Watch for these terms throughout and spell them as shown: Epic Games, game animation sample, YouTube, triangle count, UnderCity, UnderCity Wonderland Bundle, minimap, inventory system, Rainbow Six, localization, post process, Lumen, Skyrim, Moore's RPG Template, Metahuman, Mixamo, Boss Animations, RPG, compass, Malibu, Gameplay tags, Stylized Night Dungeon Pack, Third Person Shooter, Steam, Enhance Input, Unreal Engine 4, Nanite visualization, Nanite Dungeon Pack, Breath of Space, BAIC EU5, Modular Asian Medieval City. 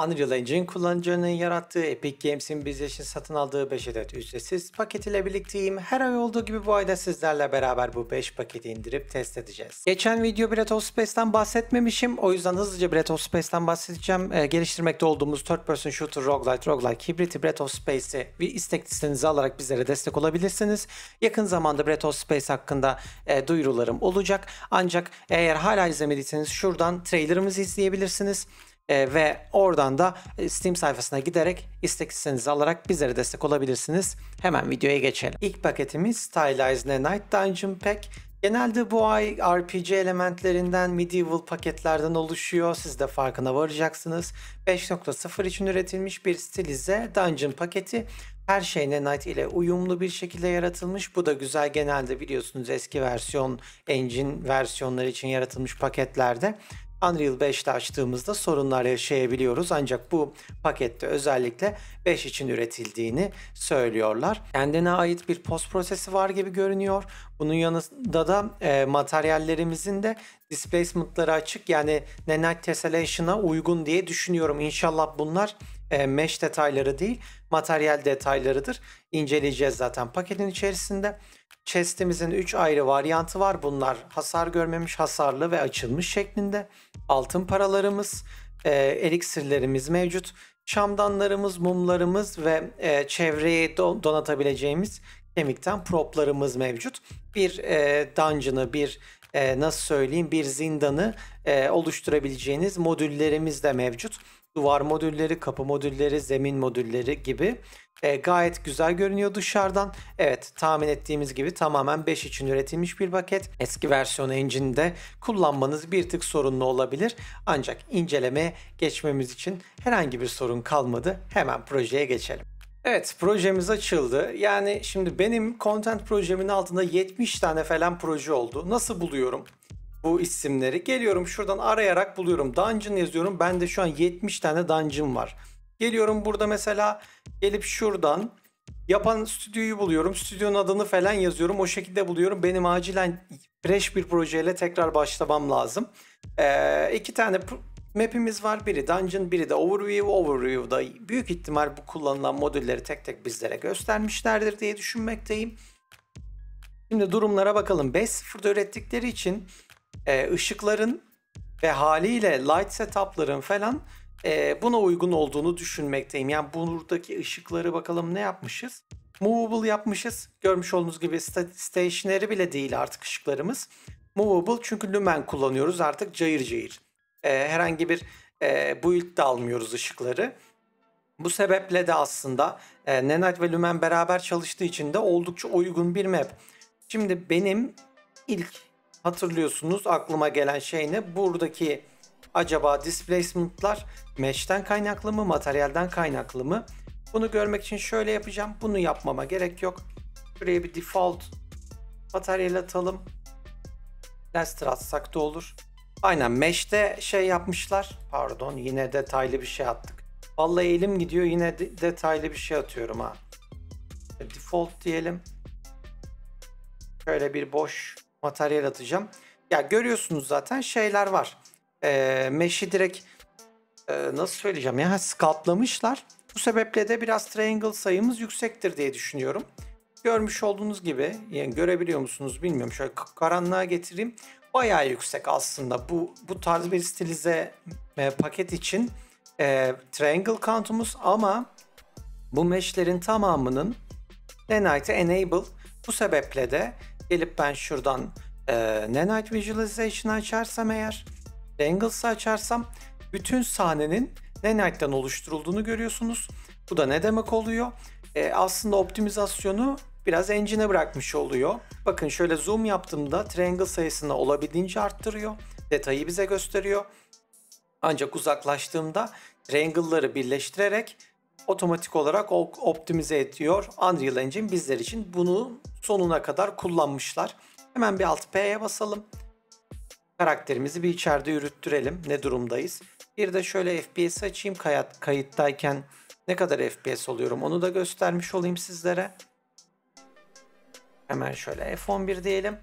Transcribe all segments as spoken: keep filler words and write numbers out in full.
Unreal Engine kullanıcının yarattığı, Epic Games'in biz için satın aldığı beş adet ücretsiz paket ile birlikteyim. Her ay olduğu gibi bu ayda sizlerle beraber bu beş paketi indirip test edeceğiz. Geçen video Breath of Space'ten bahsetmemişim. O yüzden hızlıca Breath of Space'ten bahsedeceğim. Ee, geliştirmekte olduğumuz Third Person Shooter, Roguelite, Roguelike Hybrid'i Breath of Space'i bir istek listenize alarak bizlere destek olabilirsiniz. Yakın zamanda Breath of Space hakkında e, duyurularım olacak. Ancak eğer hala izlemediyseniz şuradan trailer'ımızı izleyebilirsiniz. Ee, ve oradan da Steam sayfasına giderek istek listenizi alarak bizlere destek olabilirsiniz. Hemen videoya geçelim. İlk paketimiz Stylized Night Dungeon Pack. Genelde bu ay R P G elementlerinden, medieval paketlerden oluşuyor. Siz de farkına varacaksınız. beş nokta sıfır için üretilmiş bir stilize dungeon paketi. Her şey Nanite ile uyumlu bir şekilde yaratılmış. Bu da güzel. Genelde biliyorsunuz eski versiyon, engine versiyonları için yaratılmış paketlerde Unreal beşte açtığımızda sorunlar yaşayabiliyoruz, ancak bu pakette özellikle beş için üretildiğini söylüyorlar. Kendine ait bir post prosesi var gibi görünüyor. Bunun yanında da e, materyallerimizin de displacement'ları açık, yani Nanite tessellation'a uygun diye düşünüyorum. İnşallah bunlar e, mesh detayları değil, materyal detaylarıdır. İnceleyeceğiz zaten paketin içerisinde. Chest'imizin üç ayrı varyantı var. Bunlar hasar görmemiş, hasarlı ve açılmış şeklinde. Altın paralarımız, e, eliksirlerimiz mevcut. Şamdanlarımız, mumlarımız ve e, çevreyi don donatabileceğimiz kemikten proplarımız mevcut. Bir e, dungeon'ı, bir e, nasıl söyleyeyim, bir zindanı e, oluşturabileceğiniz modüllerimiz de mevcut. Duvar modülleri, kapı modülleri, zemin modülleri gibi. E, gayet güzel görünüyor dışarıdan. Evet, tahmin ettiğimiz gibi tamamen beş için üretilmiş bir paket. Eski versiyon engine'de kullanmanız bir tık sorunlu olabilir. Ancak incelemeye geçmemiz için herhangi bir sorun kalmadı. Hemen projeye geçelim. Evet, projemiz açıldı. Yani şimdi benim content projemin altında yetmiş tane falan proje oldu. Nasıl buluyorum bu isimleri? Geliyorum şuradan arayarak buluyorum. Dungeon yazıyorum. Bende şu an yetmiş tane dungeon var. Geliyorum burada mesela, gelip şuradan yapan stüdyoyu buluyorum. Stüdyonun adını falan yazıyorum. O şekilde buluyorum. Benim acilen fresh bir projeyle tekrar başlamam lazım. Ee, iki tane map'imiz var. Biri Dungeon, biri de Overview. Overview'da büyük ihtimal bu kullanılan modülleri tek tek bizlere göstermişlerdir diye düşünmekteyim. Şimdi durumlara bakalım. beş nokta sıfırda ürettikleri için e, ışıkların ve haliyle light setup'ların falan buna uygun olduğunu düşünmekteyim. Yani buradaki ışıkları bakalım ne yapmışız? Movable yapmışız. Görmüş olduğunuz gibi stationary bile değil artık ışıklarımız. Movable çünkü Lumen kullanıyoruz artık cayır cayır. Ee, herhangi bir e, build de almıyoruz ışıkları. Bu sebeple de aslında e, Nanite ve Lumen beraber çalıştığı için de oldukça uygun bir map. Şimdi benim ilk hatırlıyorsunuz aklıma gelen şey ne? Buradaki acaba displacement'lar mesh'ten kaynaklı mı, materyalden kaynaklı mı? Bunu görmek için şöyle yapacağım. Bunu yapmama gerek yok. Şuraya bir default materyal atalım. Laster atsak da olur. Aynen mesh'te şey yapmışlar. Pardon, yine detaylı bir şey attık. Vallahi elim gidiyor, yine de detaylı bir şey atıyorum ha. Default diyelim. Şöyle bir boş materyal atacağım. Ya görüyorsunuz zaten şeyler var. E, mesh'i direkt e, nasıl söyleyeceğim ya, sculptlamışlar. Bu sebeple de biraz triangle sayımız yüksektir diye düşünüyorum. Görmüş olduğunuz gibi, yani görebiliyor musunuz bilmiyorum, şöyle karanlığa getireyim. Bayağı yüksek aslında bu bu tarz bir stilize e, paket için e, triangle count'umuz, ama bu mesh'lerin tamamının Nanite enable. Bu sebeple de gelip ben şuradan e, Nanite visualization açarsam eğer, Angles'ı açarsam bütün sahnenin Nanite'den oluşturulduğunu görüyorsunuz. Bu da ne demek oluyor? Ee, aslında optimizasyonu biraz engine'e bırakmış oluyor. Bakın şöyle zoom yaptığımda triangle sayısını olabildiğince arttırıyor. Detayı bize gösteriyor. Ancak uzaklaştığımda triangle'ları birleştirerek otomatik olarak optimize ediyor. Unreal Engine bizler için bunu sonuna kadar kullanmışlar. Hemen bir alt P'ye basalım. Karakterimizi bir içeride yürüttürelim. Ne durumdayız? Bir de şöyle F P S açayım. Kayıt, kayıttayken ne kadar F P S oluyorum onu da göstermiş olayım sizlere. Hemen şöyle F on bir diyelim.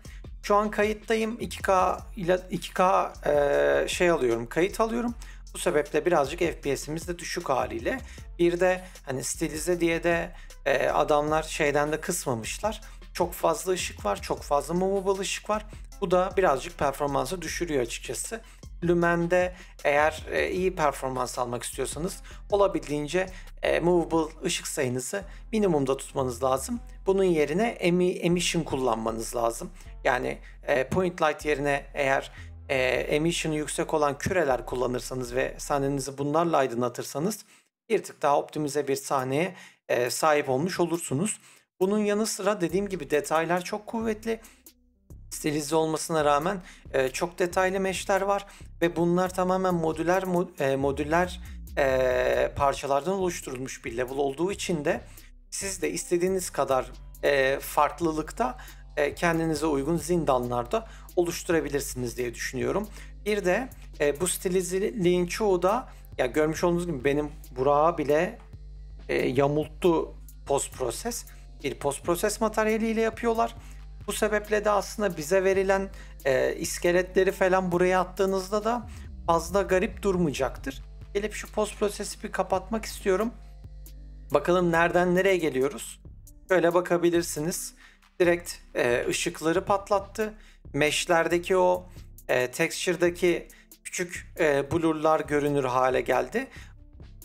Şu an kayıttayım. iki K ile iki K e, şey alıyorum. Kayıt alıyorum. Bu sebeple birazcık F P S'imiz de düşük haliyle. Bir de hani stilize diye de e, adamlar şeyden de kısmamışlar. Çok fazla ışık var, çok fazla movable ışık var. Bu da birazcık performansı düşürüyor açıkçası. Lumen'de eğer e, iyi performans almak istiyorsanız olabildiğince e, movable ışık sayınızı minimumda tutmanız lazım. Bunun yerine emi, emission kullanmanız lazım. Yani e, point light yerine eğer e, emission'ı yüksek olan küreler kullanırsanız ve sahnenizi bunlarla aydınlatırsanız bir tık daha optimize bir sahneye e, sahip olmuş olursunuz. Bunun yanı sıra dediğim gibi detaylar çok kuvvetli. Stilize olmasına rağmen e, çok detaylı meshler var ve bunlar tamamen modüler mod, e, modüler e, parçalardan oluşturulmuş bir level olduğu için de siz de istediğiniz kadar e, farklılıkta e, kendinize uygun zindanlarda oluşturabilirsiniz diye düşünüyorum. Bir de e, bu stilizliğin çoğu da ya görmüş olduğunuz gibi benim Burak'a bile e, yamulttu post process. Bir post process materyaliyle yapıyorlar. Bu sebeple de aslında bize verilen e, iskeletleri falan buraya attığınızda da fazla garip durmayacaktır. Gelip şu post prosesi bir kapatmak istiyorum. Bakalım nereden nereye geliyoruz. Şöyle bakabilirsiniz. Direkt e, ışıkları patlattı. Mesh'lerdeki o e, texture'daki küçük e, blurlar görünür hale geldi.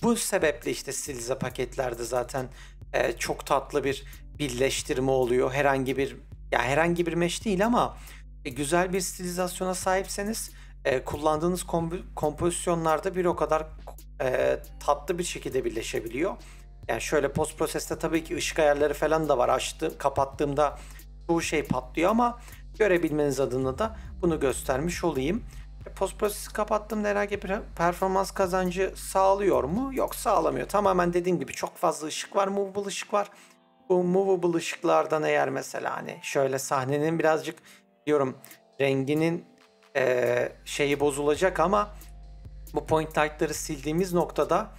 Bu sebeple işte stilize paketlerde zaten e, çok tatlı bir birleştirme oluyor. Herhangi bir Ya herhangi bir mesh değil ama e, güzel bir stilizasyona sahipseniz e, kullandığınız kompozisyonlarda bir o kadar e, tatlı bir şekilde birleşebiliyor. Yani şöyle post proseste tabii ki ışık ayarları falan da var. Açtı, kapattığımda bu şey patlıyor ama görebilmeniz adına da bunu göstermiş olayım. E, post prosesi kapattığımda herhangi bir performans kazancı sağlıyor mu? Yok, sağlamıyor. Tamamen dediğim gibi çok fazla ışık var, movable ışık var. Bu movable ışıklardan eğer mesela hani şöyle sahnenin birazcık diyorum renginin e, şeyi bozulacak ama bu point light'ları sildiğimiz noktada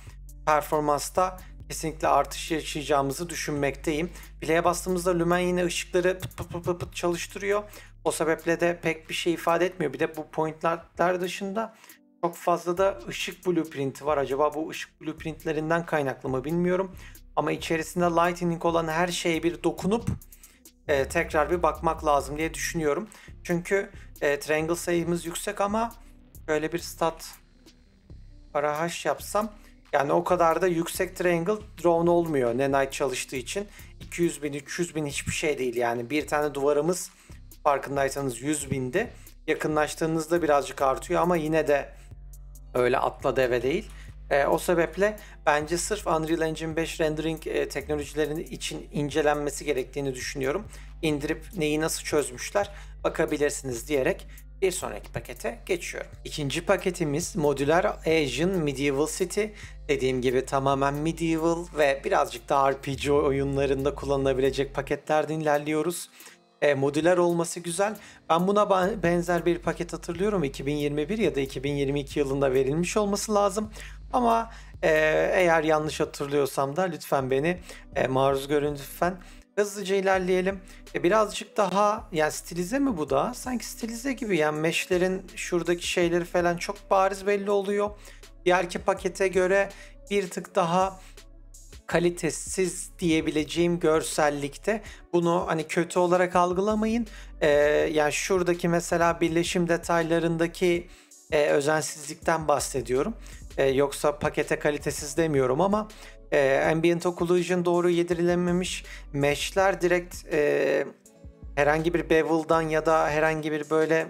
performansta kesinlikle artış yaşayacağımızı düşünmekteyim. Play'e bastığımızda Lumen yine ışıkları pıt pıt pıt pıt pıt çalıştırıyor. O sebeple de pek bir şey ifade etmiyor. Bir de bu point light'lar dışında çok fazla da ışık blueprinti var. Acaba bu ışık blueprintlerinden kaynaklı mı bilmiyorum. Ama içerisinde lightning olan her şeye bir dokunup e, tekrar bir bakmak lazım diye düşünüyorum. Çünkü e, triangle sayımız yüksek ama böyle bir stat para hash yapsam yani o kadar da yüksek triangle drone olmuyor Nanite çalıştığı için. iki yüz bin üç yüz bin hiçbir şey değil yani. Bir tane duvarımız farkındaysanız yüz bindi. Yakınlaştığınızda birazcık artıyor ama yine de öyle atla deve değil. E, o sebeple bence sırf Unreal Engine beş rendering e, teknolojilerinin için incelenmesi gerektiğini düşünüyorum. İndirip neyi nasıl çözmüşler bakabilirsiniz diyerek bir sonraki pakete geçiyorum. İkinci paketimiz Modular Asian Medieval City. Dediğim gibi tamamen medieval ve birazcık da R P G oyunlarında kullanılabilecek paketlerden ilerliyoruz. E, modüler olması güzel. Ben buna benzer bir paket hatırlıyorum. iki bin yirmi bir ya da iki bin yirmi iki yılında verilmiş olması lazım. Ama e, eğer yanlış hatırlıyorsam da lütfen beni e, maruz görün lütfen. Hızlıca ilerleyelim. E, birazcık daha yani stilize mi bu da? Sanki stilize gibi yani meshlerin şuradaki şeyleri falan çok bariz belli oluyor. Diğerki pakete göre bir tık daha kalitesiz diyebileceğim görsellikte. Bunu hani kötü olarak algılamayın. Ee, yani şuradaki mesela birleşim detaylarındaki e, özensizlikten bahsediyorum. E, yoksa pakete kalitesiz demiyorum ama e, ambient occlusion doğru yedirilememiş. Meshler direkt e, herhangi bir bevel'dan ya da herhangi bir böyle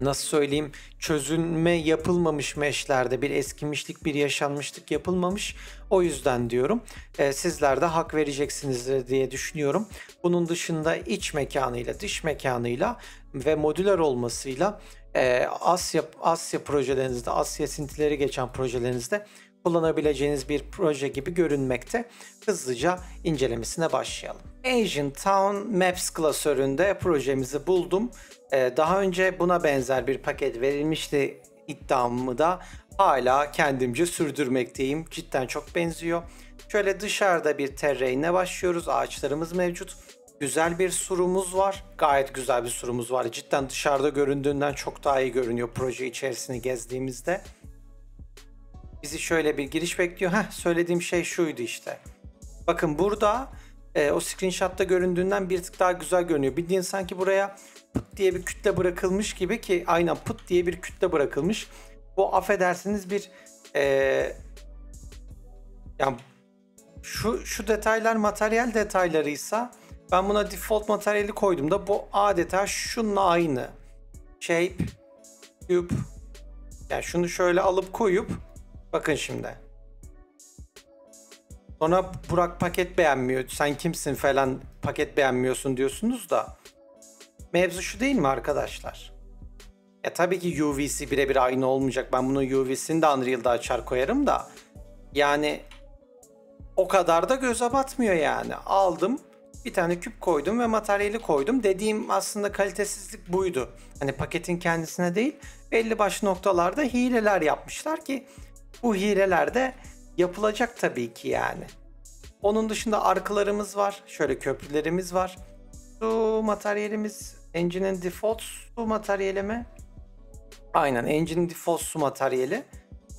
nasıl söyleyeyim çözünme yapılmamış meshlerde bir eskimişlik bir yaşanmışlık yapılmamış. O yüzden diyorum e, sizler de hak vereceksinizdir diye düşünüyorum. Bunun dışında iç mekanıyla dış mekanıyla ve modüler olmasıyla e, Asya, Asya projelerinizde Asya esintileri geçen projelerinizde kullanabileceğiniz bir proje gibi görünmekte. Hızlıca incelemesine başlayalım. Asian Town Maps klasöründe projemizi buldum. Ee, daha önce buna benzer bir paket verilmişti. İddiamı da hala kendimce sürdürmekteyim. Cidden çok benziyor. Şöyle dışarıda bir terrain'e başlıyoruz. Ağaçlarımız mevcut. Güzel bir surumuz var. Gayet güzel bir surumuz var. Cidden dışarıda göründüğünden çok daha iyi görünüyor proje içerisini gezdiğimizde. bizi şöyle bir giriş bekliyor. Heh, söylediğim şey şuydu işte. Bakın burada e, o screenshot'ta göründüğünden bir tık daha güzel görünüyor. Bildiğin sanki buraya put diye bir kütle bırakılmış gibi ki aynen put diye bir kütle bırakılmış. Bu affedersiniz bir e, yani şu, şu detaylar materyal detaylarıysa ben buna default materyali koydum da bu adeta şununla aynı. Shape, cube. Yani şunu şöyle alıp koyup bakın şimdi. Sonra Burak paket beğenmiyor. Sen kimsin falan paket beğenmiyorsun diyorsunuz da. Mevzu şu değil mi arkadaşlar? Ya tabii ki U V'si birebir aynı olmayacak. Ben bunun U V'sini de Unreal'da açar koyarım da. Yani o kadar da göze batmıyor yani. Aldım. Bir tane küp koydum ve materyali koydum. Dediğim aslında kalitesizlik buydu. Hani paketin kendisine değil, belli başlı noktalarda hileler yapmışlar ki bu hileler de yapılacak tabii ki yani. Onun dışında arkalarımız var. Şöyle köprülerimiz var. Su materyalimiz. Engine'in default su materyali mi? Aynen. Engine'in default su materyali.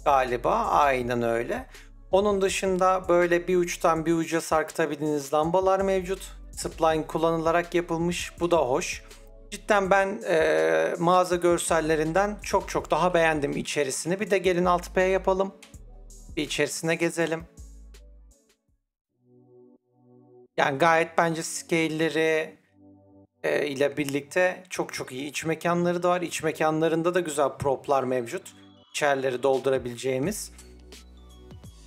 Galiba. Aynen öyle. Onun dışında böyle bir uçtan bir uca sarkıtabildiğiniz lambalar mevcut. Spline kullanılarak yapılmış. Bu da hoş. Cidden ben e, mağaza görsellerinden çok çok daha beğendim içerisini. Bir de gelin altı P yapalım. Bir içerisine gezelim. Yani gayet bence scale'leri e, ile birlikte çok çok iyi iç mekanları da var. İç mekanlarında da güzel proplar mevcut. İçerileri doldurabileceğimiz.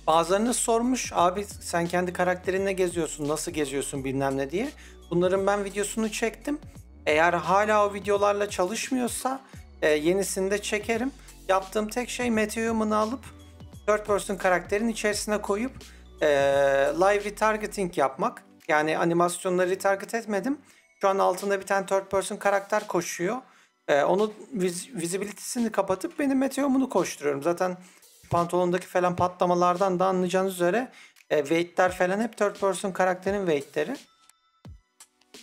Bazılarınız sormuş, abi sen kendi karakterinle geziyorsun, nasıl geziyorsun bilmem ne diye. Bunların ben videosunu çektim. Eğer hala o videolarla çalışmıyorsa e, yenisini de çekerim. Yaptığım tek şey Metahuman'ı alıp Third Person karakterin içerisine koyup e, live retargeting yapmak. Yani animasyonları retarget etmedim. Şu an altında bir tane Third Person karakter koşuyor. E, onun vis visibility'sini kapatıp benim Metahuman'ı koşturuyorum. Zaten pantolondaki falan patlamalardan da anlayacağınız üzere e, weight'ler falan hep Third Person karakterin weight'leri.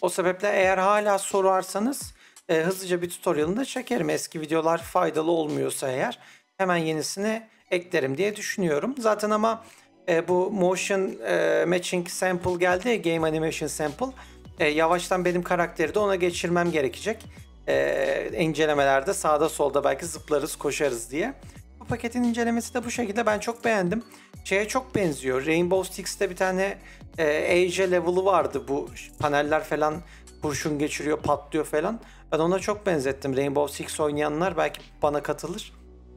O sebeple eğer hala sorarsanız e, hızlıca bir tutorial'ını da çekerim. Eski videolar faydalı olmuyorsa eğer hemen yenisini eklerim diye düşünüyorum. Zaten ama e, bu motion e, matching sample geldi ya, game animation sample. E, yavaştan benim karakteri de ona geçirmem gerekecek. E, incelemelerde sağda solda belki zıplarız, koşarız diye. Bu paketin incelemesi de bu şekilde. Ben çok beğendim. Şeye çok benziyor. Rainbow Six'te bir tane e, Asia level'ı vardı. Bu paneller falan kurşun geçiriyor, patlıyor falan. Ben ona çok benzettim. Rainbow Six oynayanlar belki bana katılır.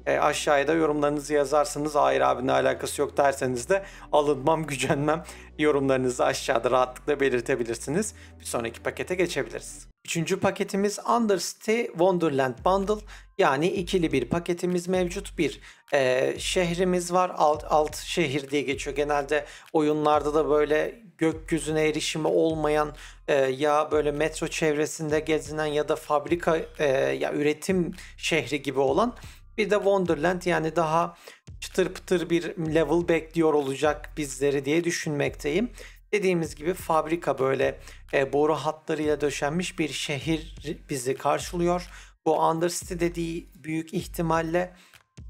E, aşağıya da yorumlarınızı yazarsınız. Hayır abi, ne alakası yok derseniz de alınmam, gücenmem. Yorumlarınızı aşağıda rahatlıkla belirtebilirsiniz. Bir sonraki pakete geçebiliriz. Üçüncü paketimiz UnderCity Wonderland Bundle. Yani ikili bir paketimiz mevcut. Bir e, şehrimiz var. Alt, alt şehir diye geçiyor. Genelde oyunlarda da böyle gökyüzüne erişimi olmayan e, ya böyle metro çevresinde gezinen ya da fabrika e, ya üretim şehri gibi olan. Bir de Wonderland, yani daha çıtır pıtır bir level bekliyor olacak bizleri diye düşünmekteyim. Dediğimiz gibi fabrika böyle e, boru hatlarıyla döşenmiş bir şehir bizi karşılıyor. Bu UnderCity dediği büyük ihtimalle,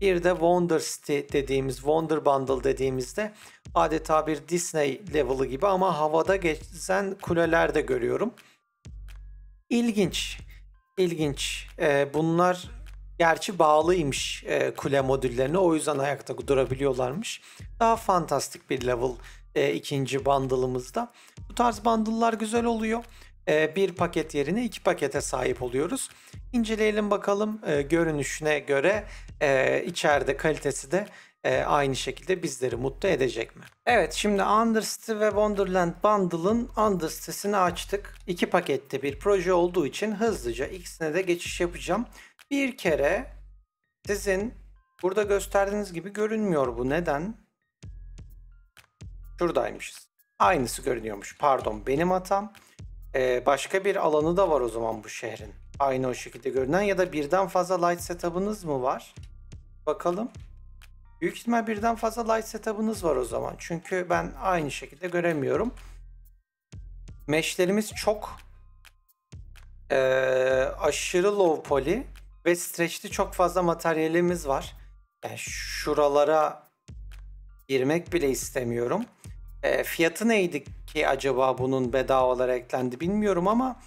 bir de WonderCity dediğimiz, Wonder Bundle dediğimizde adeta bir Disney level'ı gibi ama havada gezen kuleler de görüyorum. İlginç, ilginç. E, bunlar gerçi bağlıymış e, kule modüllerine, o yüzden ayakta durabiliyorlarmış. Daha fantastik bir level e, ikinci bundle'ımızda. Bu tarz bundle'lar güzel oluyor. E, bir paket yerine iki pakete sahip oluyoruz. İnceleyelim bakalım. E, görünüşüne göre e, içeride kalitesi de e, aynı şekilde bizleri mutlu edecek mi? Evet, şimdi UnderCity ve Wonderland Bundle'ın UnderCity'sini açtık. İki pakette bir proje olduğu için hızlıca ikisine de geçiş yapacağım. Bir kere sizin burada gösterdiğiniz gibi görünmüyor bu. Neden? Şuradaymışız. Aynısı görünüyormuş. Pardon, benim hatam. Ee, başka bir alanı da var o zaman bu şehrin. Aynı o şekilde görünen ya da birden fazla light setup'ınız mı var? Bakalım. Büyük ihtimal birden fazla light setup'ınız var o zaman. Çünkü ben aynı şekilde göremiyorum. Mesh'lerimiz çok ee, aşırı low poly. Ve stretch'li çok fazla materyalimiz var. Yani şuralara girmek bile istemiyorum. E, fiyatı neydi ki acaba bunun bedavalara eklendi bilmiyorum ama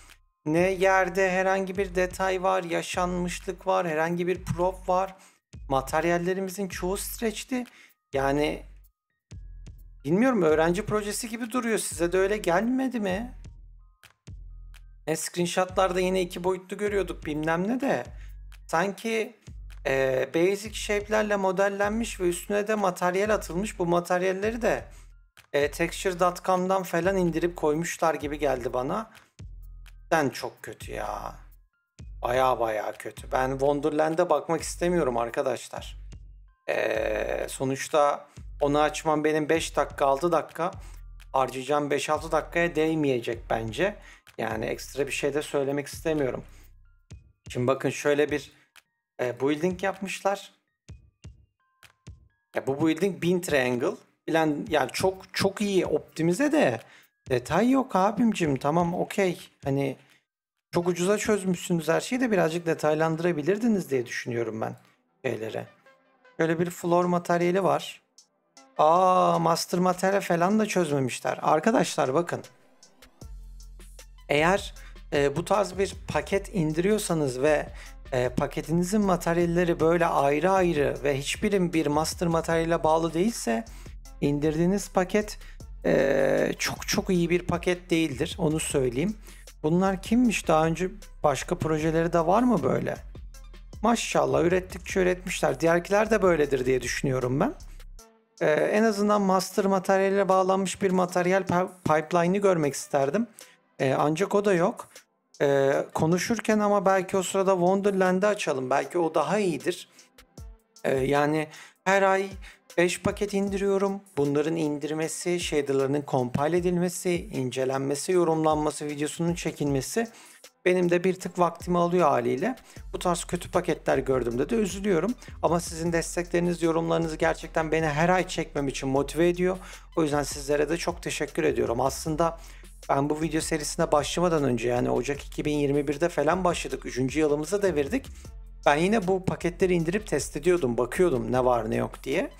ne yerde herhangi bir detay var, yaşanmışlık var, herhangi bir prop var. Materyallerimizin çoğu stretch'ti. Yani bilmiyorum, öğrenci projesi gibi duruyor. Size de öyle gelmedi mi? E, screenshot'larda yine iki boyutlu görüyorduk bilmem ne de. Sanki e, basic shape'lerle modellenmiş ve üstüne de materyal atılmış. Bu materyalleri de e, texture nokta com'dan falan indirip koymuşlar gibi geldi bana. Ben çok kötü ya. Baya baya kötü. Ben Wonderland'e bakmak istemiyorum arkadaşlar. E, sonuçta onu açmam benim beş dakika altı dakika harcayacağım, beş altı dakikaya değmeyecek bence. Yani ekstra bir şey de söylemek istemiyorum. Şimdi bakın şöyle bir e, building yapmışlar. Ya bu building bin triangle. Bilen, yani çok çok iyi optimize de detay yok abimcim. Tamam, okey. Hani çok ucuza çözmüşsünüz her şeyi de birazcık detaylandırabilirdiniz diye düşünüyorum ben şeylere. Şöyle bir floor materyali var. Aa, master materyal falan da çözmemişler. Arkadaşlar bakın. Eğer e, bu tarz bir paket indiriyorsanız ve e, paketinizin materyalleri böyle ayrı ayrı ve hiçbirin bir master materyale bağlı değilse indirdiğiniz paket e, çok çok iyi bir paket değildir. Onu söyleyeyim. Bunlar kimmiş? Daha önce başka projeleri de var mı böyle? Maşallah ürettikçe üretmişler. Diğerkiler de böyledir diye düşünüyorum ben. E, en azından master materyale bağlanmış bir materyal pipeline'ı görmek isterdim. Ee, ancak o da yok. Ee, konuşurken ama belki o sırada Wonderland'ı açalım. Belki o daha iyidir. Ee, yani her ay beş paket indiriyorum. Bunların indirmesi, shader'larının compile edilmesi, incelenmesi, yorumlanması, videosunun çekilmesi benim de bir tık vaktimi alıyor haliyle. Bu tarz kötü paketler gördüğümde de üzülüyorum. Ama sizin destekleriniz, yorumlarınız gerçekten beni her ay çekmem için motive ediyor. O yüzden sizlere de çok teşekkür ediyorum. Aslında ben bu video serisine başlamadan önce, yani Ocak iki bin yirmi bir'de falan başladık. üçüncü yılımıza devirdik. Ben yine bu paketleri indirip test ediyordum. Bakıyordum ne var ne yok diye.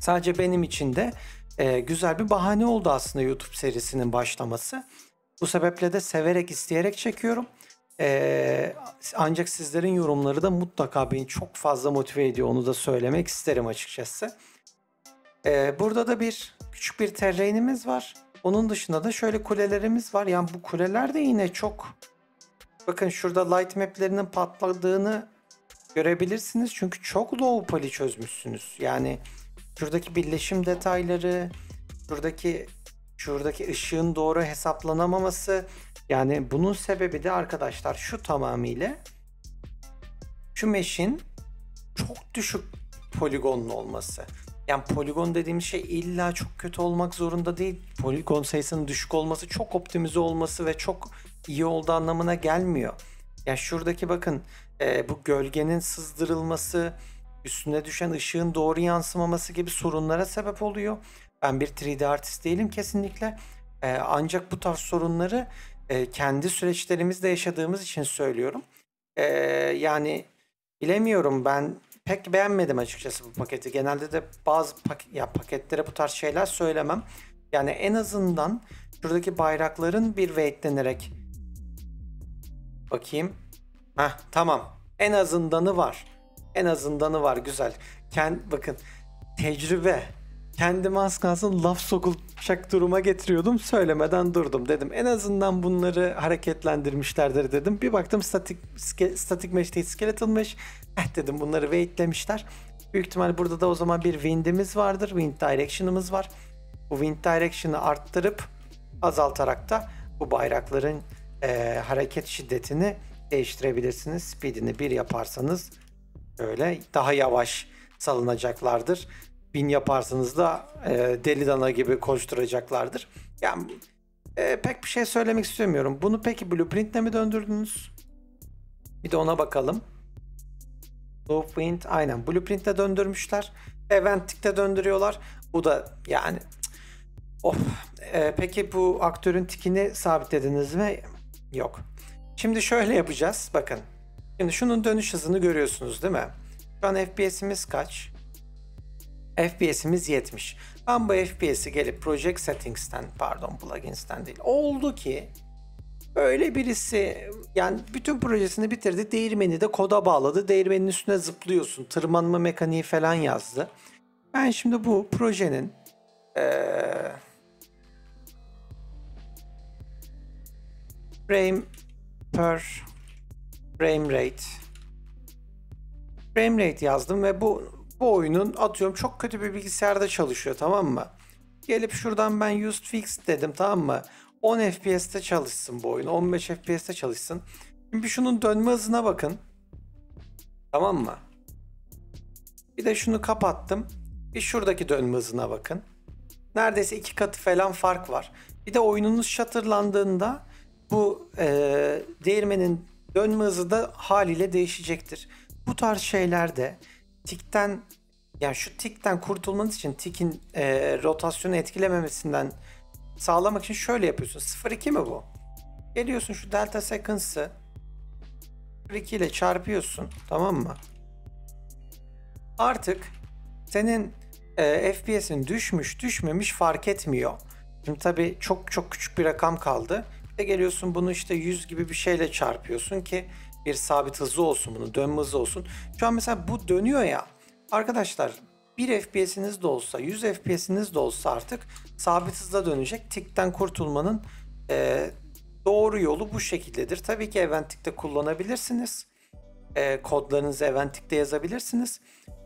Sadece benim için de e, güzel bir bahane oldu aslında YouTube serisinin başlaması. Bu sebeple de severek, isteyerek çekiyorum. E, ancak sizlerin yorumları da mutlaka beni çok fazla motive ediyor. Onu da söylemek isterim açıkçası. E, burada da bir küçük bir terrainimiz var. Onun dışında da şöyle kulelerimiz var. Yani bu kuleler de yine çok... Bakın şurada light map'lerinin patladığını görebilirsiniz. Çünkü çok low poly çözmüşsünüz. Yani şuradaki birleşim detayları, şuradaki şuradaki ışığın doğru hesaplanamaması. Yani bunun sebebi de arkadaşlar şu tamamıyla. Şu mesh'in çok düşük poligonlu olması. Yani poligon dediğim şey illa çok kötü olmak zorunda değil. Poligon sayısının düşük olması, çok optimize olması ve çok iyi olduğu anlamına gelmiyor. Yani şuradaki bakın e, bu gölgenin sızdırılması, üstüne düşen ışığın doğru yansımaması gibi sorunlara sebep oluyor. Ben bir üç D artist değilim kesinlikle. E, ancak bu tarz sorunları e, kendi süreçlerimizde yaşadığımız için söylüyorum. E, yani bilemiyorum ben... Pek beğenmedim açıkçası bu paketi. Genelde de bazı pak ya paketlere bu tarz şeyler söylemem. Yani en azından şuradaki bayrakların bir weightlenerek bakayım. Heh, tamam. En azındanı var. En azındanı var. Güzel. Kend bakın tecrübe. Kendimi az kalsın laf sokulacak duruma getiriyordum. Söylemeden durdum dedim. En azından bunları hareketlendirmişlerdir dedim. Bir baktım statik, statik mesh değil, skeletal mesh. Eh dedim, bunları weightlemişler. Büyük ihtimal burada da o zaman bir wind'imiz vardır. Wind direction'ımız var. Bu wind direction'ı arttırıp azaltarak da bu bayrakların e, hareket şiddetini değiştirebilirsiniz. Speed'ini bir yaparsanız böyle daha yavaş salınacaklardır. bin yaparsanız da e, deli dana gibi koşturacaklardır. Yani e, pek bir şey söylemek istemiyorum. Bunu peki Blueprint'le mi döndürdünüz? Bir de ona bakalım. Blueprint, aynen Blueprint'le döndürmüşler. Eventik'te döndürüyorlar. Bu da yani of. E, peki bu aktörün tikini sabitlediniz mi? Yok. Şimdi şöyle yapacağız. Bakın. Şimdi şunun dönüş hızını görüyorsunuz değil mi? Şu an F P S'imiz kaç? F P S'imiz yetmiş. Ben bu F P S'i gelip Project Settings'ten, pardon Plugins'ten değil, oldu ki öyle birisi yani bütün projesini bitirdi, değirmeni de koda bağladı, değirmenin üstüne zıplıyorsun, tırmanma mekaniği falan yazdı. Ben şimdi bu projenin ee, frame per frame rate frame rate yazdım ve bu bu oyunun, atıyorum, çok kötü bir bilgisayarda çalışıyor, tamam mı? Gelip şuradan ben used fixed dedim, tamam mı? on F P S'te çalışsın bu oyun, on beş F P S'te çalışsın. Şimdi şunun dönme hızına bakın, tamam mı? Bir de şunu kapattım, bir şuradaki dönme hızına bakın. Neredeyse iki katı falan fark var. Bir de oyununuz şatırlandığında bu e, değirmenin dönme hızı da haliyle değişecektir. Bu tarz şeylerde tikten, yani şu tikten kurtulmanız için, tikin e, rotasyonu etkilememesinden sağlamak için şöyle yapıyorsun. sıfır iki mi bu? Geliyorsun şu delta seconds'ı sıfır iki ile çarpıyorsun, tamam mı? Artık senin e, F P S'in düşmüş düşmemiş fark etmiyor. Şimdi tabii çok çok küçük bir rakam kaldı. Bir de geliyorsun bunu işte yüz gibi bir şeyle çarpıyorsun ki bir sabit hızı olsun, bunun dönme hızı olsun. Şu an mesela bu dönüyor ya. Arkadaşlar bir F P S'iniz de olsa, yüz F P S'iniz de olsa artık sabit hızla dönecek. Tikten kurtulmanın e, doğru yolu bu şekildedir. Tabii ki Eventik'te kullanabilirsiniz. E, kodlarınızı Eventik'te yazabilirsiniz.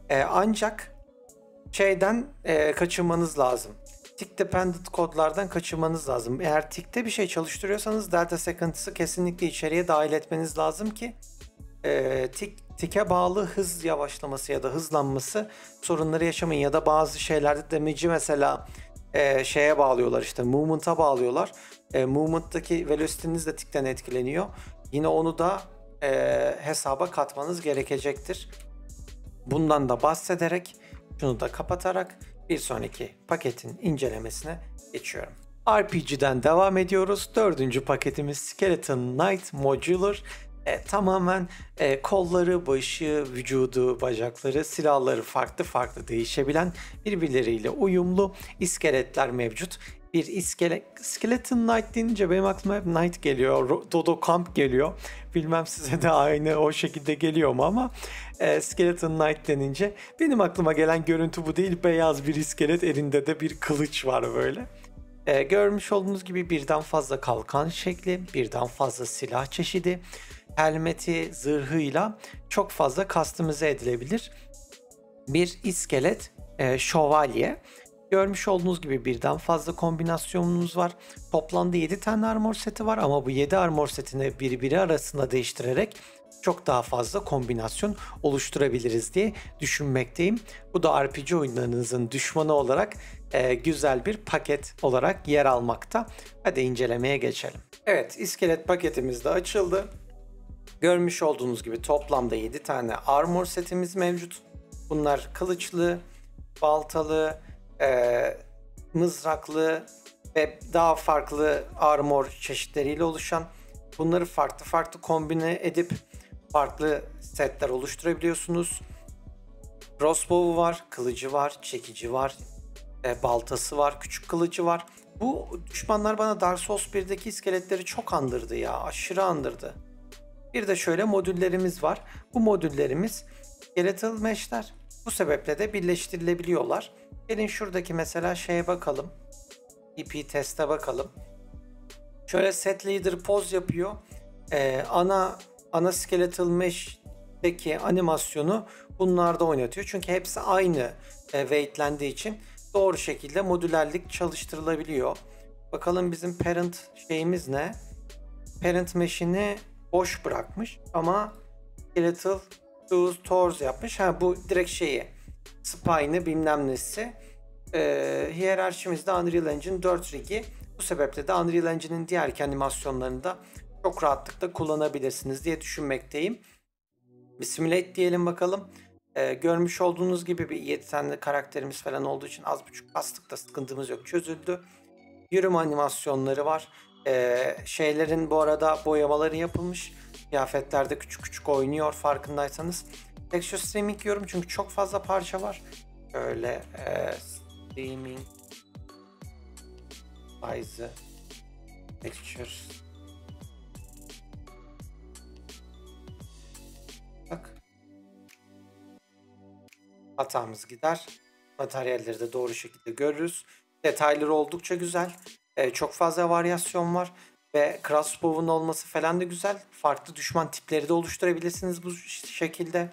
E, ancak şeyden e, kaçınmanız lazım. Tick dependent kodlardan kaçınmanız lazım. Eğer tick'te bir şey çalıştırıyorsanız delta seconds'ı kesinlikle içeriye dahil etmeniz lazım ki e, tick, tick'e bağlı hız yavaşlaması ya da hızlanması sorunları yaşamayın. Ya da bazı şeylerde damage'i mesela e, şeye bağlıyorlar, işte movement'a bağlıyorlar. E, movement'taki velocity'niz de tick'ten etkileniyor. Yine onu da e, hesaba katmanız gerekecektir. Bundan da bahsederek, şunu da kapatarak bir sonraki paketin incelemesine geçiyorum. R P G'den devam ediyoruz. Dördüncü paketimiz Skeleton Knight Modular. E, tamamen e, kolları, başı, vücudu, bacakları, silahları farklı farklı değişebilen, birbirleriyle uyumlu iskeletler mevcut. Bir iskele... Skeleton Knight deyince benim aklıma hep Knight geliyor, Dodocamp geliyor. Bilmem size de aynı o şekilde geliyor mu ama e, Skeleton Knight denince benim aklıma gelen görüntü bu değil. Beyaz bir iskelet, elinde de bir kılıç var böyle. E, görmüş olduğunuz gibi birden fazla kalkan şekli, birden fazla silah çeşidi, helmeti, zırhıyla çok fazla customize edilebilir bir iskelet e, şövalye. Görmüş olduğunuz gibi birden fazla kombinasyonumuz var. Toplamda yedi tane armor seti var ama bu yedi armor setini birbiri arasında değiştirerek çok daha fazla kombinasyon oluşturabiliriz diye düşünmekteyim. Bu da R P G oyunlarınızın düşmanı olarak e, güzel bir paket olarak yer almakta. Hadi incelemeye geçelim. Evet, iskelet paketimiz de açıldı. Görmüş olduğunuz gibi toplamda yedi tane armor setimiz mevcut. Bunlar kılıçlı, baltalı, Ee, mızraklı ve daha farklı armor çeşitleriyle oluşan, bunları farklı farklı kombine edip farklı setler oluşturabiliyorsunuz. Crossbow'u var, kılıcı var, çekici var, e, baltası var, küçük kılıcı var. Bu düşmanlar bana Dark Souls bir'deki iskeletleri çok andırdı ya, aşırı andırdı. Bir de şöyle modüllerimiz var. Bu modüllerimiz skeletal mesh'ler. Bu sebeple de birleştirilebiliyorlar. Gelin şuradaki mesela şeye bakalım. E P test'e bakalım. Şöyle set leader poz yapıyor. Ee, ana ana skeletal mesh'teki animasyonu bunlarda oynatıyor. Çünkü hepsi aynı e, weightlendiği için doğru şekilde modülerlik çalıştırılabiliyor. Bakalım bizim parent şeyimiz ne? Parent mesh'ini boş bırakmış ama skeletal torz yapmış. Ha, bu direkt şeyi, spine'ı bilmem nesi. Ee, hiyerarşimizde Unreal Engine dört rigi. Bu sebeple de Unreal Engine'in diğer animasyonlarını da çok rahatlıkla kullanabilirsiniz diye düşünmekteyim. Bir simulate diyelim bakalım. Ee, görmüş olduğunuz gibi bir yedi tane karakterimiz falan olduğu için az buçuk kastıkta sıkıntımız yok, çözüldü. Yürüme animasyonları var. Ee, şeylerin bu arada boyamaları yapılmış. Kıyafetlerde küçük küçük oynuyor farkındaysanız. Texture streaming diyorum çünkü çok fazla parça var. Şöyle e, streaming size texture. Bak. Hatamız gider. Materyalleri de doğru şekilde görürüz. Detayları oldukça güzel. E, çok fazla varyasyon var. Ve crossbow'un olması falan da güzel. Farklı düşman tipleri de oluşturabilirsiniz bu şekilde.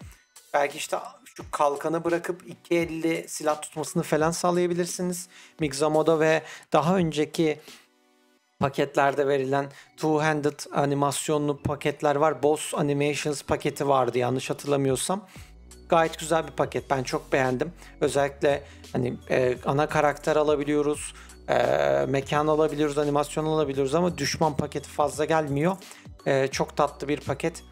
Belki işte şu kalkanı bırakıp iki elle silah tutmasını falan sağlayabilirsiniz. Mixamo'da ve daha önceki paketlerde verilen two-handed animasyonlu paketler var. Boss Animations paketi vardı yanlış hatırlamıyorsam. Gayet güzel bir paket. Ben çok beğendim. Özellikle hani e, ana karakter alabiliyoruz. E, mekan alabiliyoruz, animasyon alabiliyoruz ama düşman paketi fazla gelmiyor. E, çok tatlı bir paket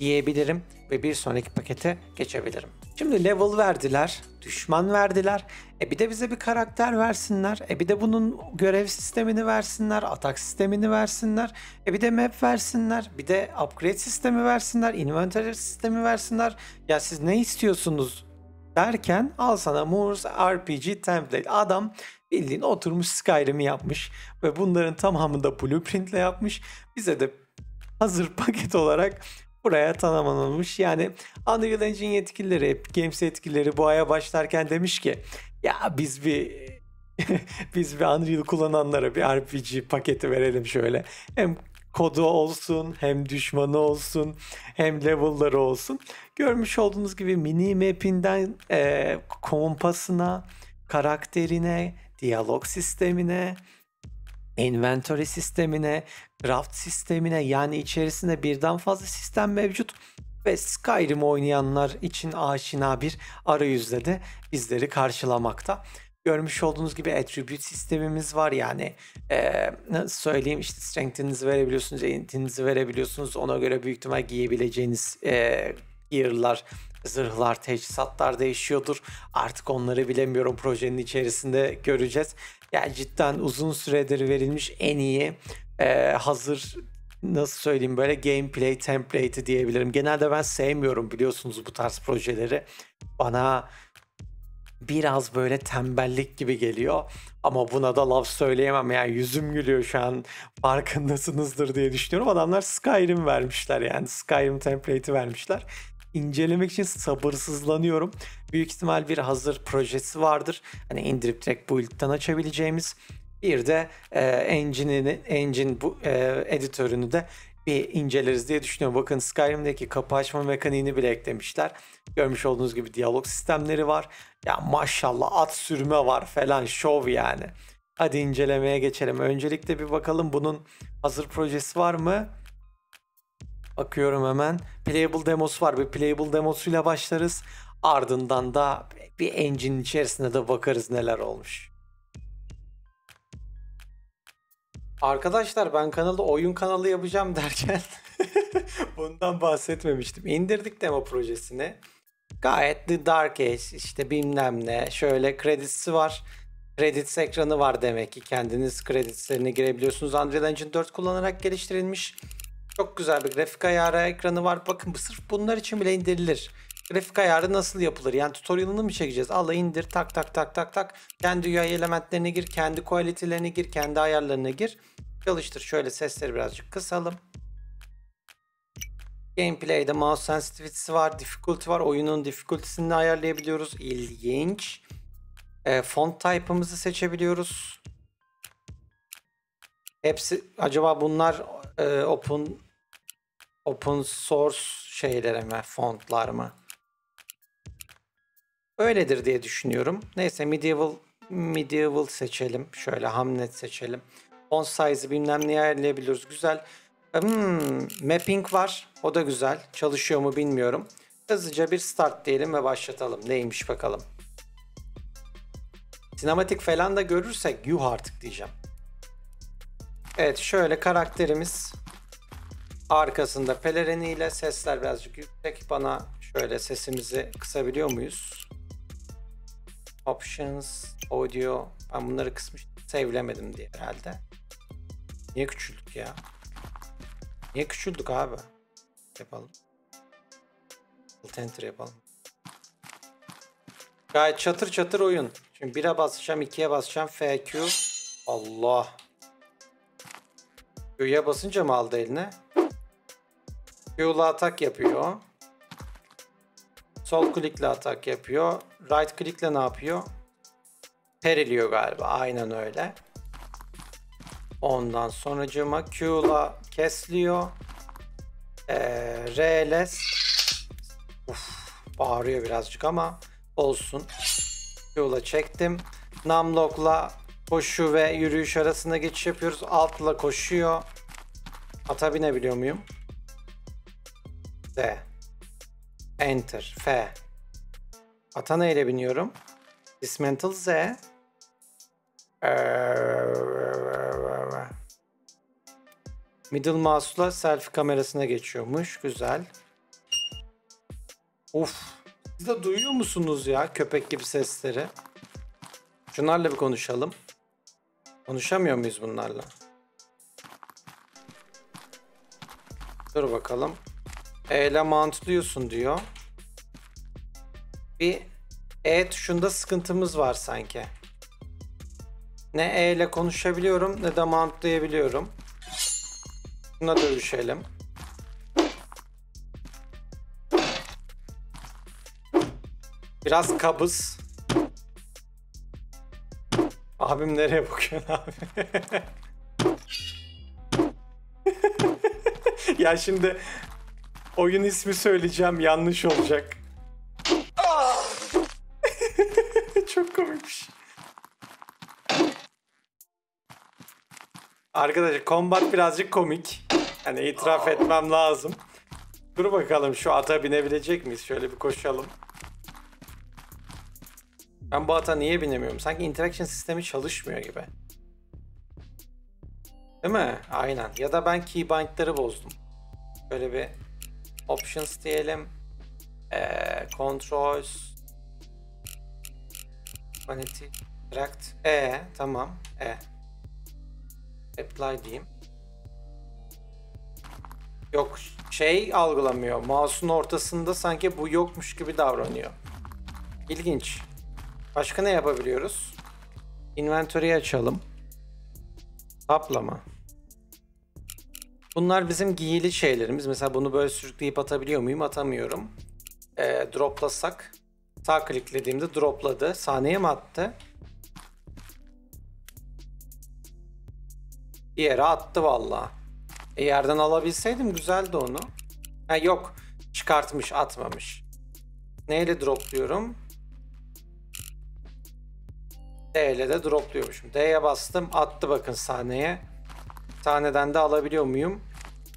yiyebilirim ve bir sonraki pakete geçebilirim. Şimdi level verdiler, düşman verdiler. E bir de bize bir karakter versinler. E bir de bunun görev sistemini versinler, atak sistemini versinler. E bir de map versinler, bir de upgrade sistemi versinler, inventory sistemi versinler. Ya siz ne istiyorsunuz derken al sana Moore's R P G Template. Adam bildiğin oturmuş Skyrim'i yapmış ve bunların tamamını da Blueprint'le yapmış. Bize de hazır paket olarak buraya tanımlanmış. Yani Unreal Engine yetkilileri, Epic Games yetkilileri bu aya başlarken demiş ki ya biz bir biz bir Unreal kullananlara bir R P G paketi verelim şöyle. Hem kodu olsun, hem düşmanı olsun, hem level'ları olsun. Görmüş olduğunuz gibi mini map'inden e, kompasına, karakterine, diyalog sistemine, inventory sistemine, craft sistemine, yani içerisinde birden fazla sistem mevcut ve Skyrim oynayanlar için aşina bir arayüzle de bizleri karşılamakta. Görmüş olduğunuz gibi attribute sistemimiz var, yani ee, nasıl söyleyeyim, işte strength'inizi verebiliyorsunuz, agilitinizi verebiliyorsunuz, ona göre büyük ihtimal giyebileceğiniz ee, gear'lar, zırhlar, teçhizatlar değişiyordur. Artık onları bilemiyorum, projenin içerisinde göreceğiz. Yani cidden uzun süredir verilmiş en iyi e, hazır, nasıl söyleyeyim, böyle gameplay template'i diyebilirim. Genelde ben sevmiyorum biliyorsunuz bu tarz projeleri. Bana biraz böyle tembellik gibi geliyor. Ama buna da laf söyleyemem. Yani yüzüm gülüyor şu an, farkındasınızdır diye düşünüyorum. Adamlar Skyrim vermişler, yani Skyrim template'i vermişler. İncelemek için sabırsızlanıyorum. Büyük ihtimal bir hazır projesi vardır. Hani indirip direkt build'den açabileceğimiz. Bir de e, engine'ini, engine bu e, editörünü de bir inceleriz diye düşünüyorum. Bakın Skyrim'deki kapı açma mekaniğini bile eklemişler. Görmüş olduğunuz gibi diyalog sistemleri var. Ya maşallah at sürme var falan, şov yani. Hadi incelemeye geçelim. Öncelikle bir bakalım bunun hazır projesi var mı? Bakıyorum hemen. Playable demosu var. Bir playable demosuyla başlarız. Ardından da bir engine içerisinde de bakarız neler olmuş. Arkadaşlar ben kanalda oyun kanalı yapacağım derken bundan bahsetmemiştim. İndirdik demo projesini. Gayet The Dark Age işte bilmem ne. Şöyle kredisi var. Credits ekranı var demek ki. Kendiniz kredislerine girebiliyorsunuz. Unreal Engine dört kullanarak geliştirilmiş. Çok güzel bir grafik ayarı ekranı var. Bakın sırf bunlar için bile indirilir. Grafik ayarı nasıl yapılır? Yani tutorial'ını mı çekeceğiz? Al indir, tak tak tak tak tak. Kendi U I elementlerine gir, kendi quality'lerine gir, kendi ayarlarına gir. Çalıştır. Şöyle sesleri birazcık kısalım. Gameplay'de mouse sensitivity'si var, difficulty var. Oyunun difficulty'sini ayarlayabiliyoruz. İlginç. E, font type'ımızı seçebiliyoruz. Hepsi acaba bunlar e, open open source şeylere mi, fontlar mı? Öyledir diye düşünüyorum. Neyse medieval medieval seçelim. Şöyle hamlet seçelim. Font size'ı bilmem neye ayarlayabiliyoruz. Güzel. Hmm, mapping var. O da güzel. Çalışıyor mu bilmiyorum. Hızlıca bir start diyelim ve başlatalım. Neymiş bakalım. Sinematik falan da görürsek yuh artık diyeceğim. Evet şöyle karakterimiz arkasında pelereniyle, sesler birazcık yüksek, bana şöyle sesimizi kısabiliyor muyuz? Options, audio, ben bunları kısmıştım, save'lemedim diye herhalde. Niye küçüldük ya? Niye küçüldük abi? Yapalım. Alt enter yapalım. Gayet çatır çatır oyun. Şimdi bire basacağım, ikiye basacağım. F Q. Allah. Q'ya basınca mı aldı eline? Q'la atak yapıyor. Sol klikle atak yapıyor. Right klikle ne yapıyor? Periliyor galiba. Aynen öyle. Ondan sonracığıma Q'la kesliyor. Ee, R'le Uf, bağırıyor birazcık ama olsun. Q'la çektim. Numlock'la koşu ve yürüyüş arasında geçiş yapıyoruz. Alt'la koşuyor. Ata binebiliyor muyum? D. Enter. F. Ata neyle biniyorum? Dismantle Z. Middle mouse'la selfie kamerasına geçiyormuş. Güzel. Of. Siz de duyuyor musunuz ya köpek gibi sesleri? Şunlarla bir konuşalım. Konuşamıyor muyuz bunlarla? Dur bakalım. E'yle mountluyorsun diyor. Bir E tuşunda sıkıntımız var sanki. Ne E ile konuşabiliyorum ne de mountlayabiliyorum. Buna dövüşelim. Biraz kabız. Abim nereye bakıyorsun abi? Ya şimdi oyun ismi söyleyeceğim, yanlış olacak. Çok komikmiş. Arkadaşlar combat birazcık komik. Hani itiraf etmem lazım. Dur bakalım şu ata binebilecek miyiz? Şöyle bir koşalım. Ben bu ata niye binemiyorum? Sanki interaction sistemi çalışmıyor gibi. Değil mi? Aynen. Ya da ben keybind'leri bozdum. Böyle bir options diyelim. Ee, controls. Vanity. Tract. E. Tamam. E. Apply diyeyim. Yok. Şey algılamıyor. Mouse'un ortasında sanki bu yokmuş gibi davranıyor. İlginç. Başka ne yapabiliyoruz? Inventory'yi açalım. Taplama. Bunlar bizim giyili şeylerimiz. Mesela bunu böyle sürükleyip atabiliyor muyum? Atamıyorum. E, droplasak. Sağ kliklediğimde dropladı. Sahneye mi attı? Bir yere attı valla. E, yerden alabilseydim güzeldi onu. Ha, yok. Çıkartmış, atmamış. Neyle dropluyorum? D ile de dropluyormuşum. D'ye bastım, attı bakın sahneye. Sahneden de alabiliyor muyum?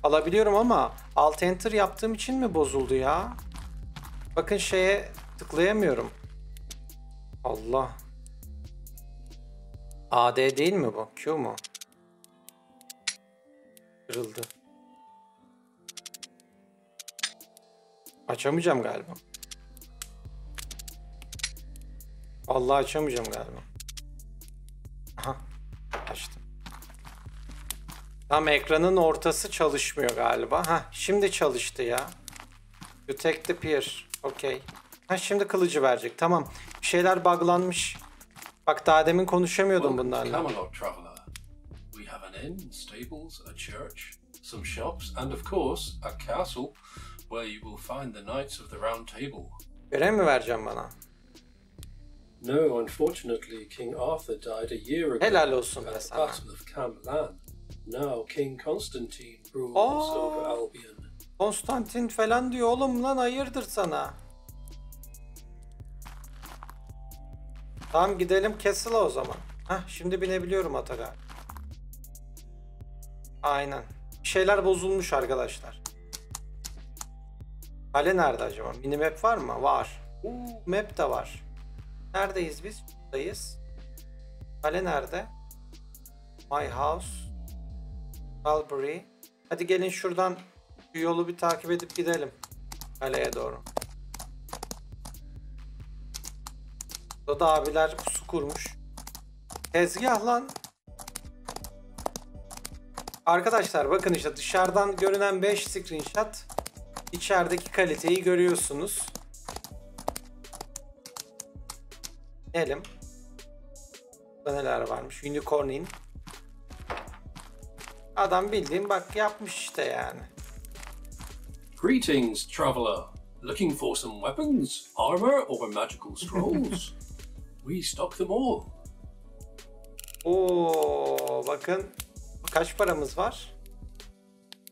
Alabiliyorum ama alt enter yaptığım için mi bozuldu ya? Bakın şeye tıklayamıyorum. Allah. A D değil mi bu? Q mu? Kırıldı. Açamayacağım galiba. Allah açamayacağım galiba. Aha, açtım. Tam ekranın ortası çalışmıyor galiba. Ha, şimdi çalıştı ya. You take the peer. Okay. Ha, şimdi kılıcı verecek. Tamam. Bir şeyler buglanmış. Bak daha demin konuşamıyordum bunlarla. We have an inn, stables, a church, some shops and of course a castle where you will find the knights of the round table. Görev mi vereceğim bana? No, unfortunately, King Arthur died a year ago Helal olsun at the Battle of Camlan. Now King Constantine rules over Albion. Konstantin falan diyor oğlum lan, hayırdır sana? Tamam gidelim Castle'a o zaman. Hah, şimdi binebiliyorum Ataga. Aynen. Bir şeyler bozulmuş arkadaşlar. Kale nerede acaba? Minimap var mı? Var. Uuu, map de var. Neredeyiz biz? Buradayız. Kale nerede? My house. Calvary. Hadi gelin şuradan şu yolu bir takip edip gidelim. Kaleye doğru. Burada abiler pusu kurmuş. Tezgah lan. Arkadaşlar bakın işte dışarıdan görünen beş screenshot. İçerideki kaliteyi görüyorsunuz. İnelim. Burada neler varmış? Unicorn in. Adam bildiğin bak yapmış işte yani. Greetings traveler. Looking for some weapons, armor or magical scrolls? We stock them all. Oo, bakın kaç paramız var?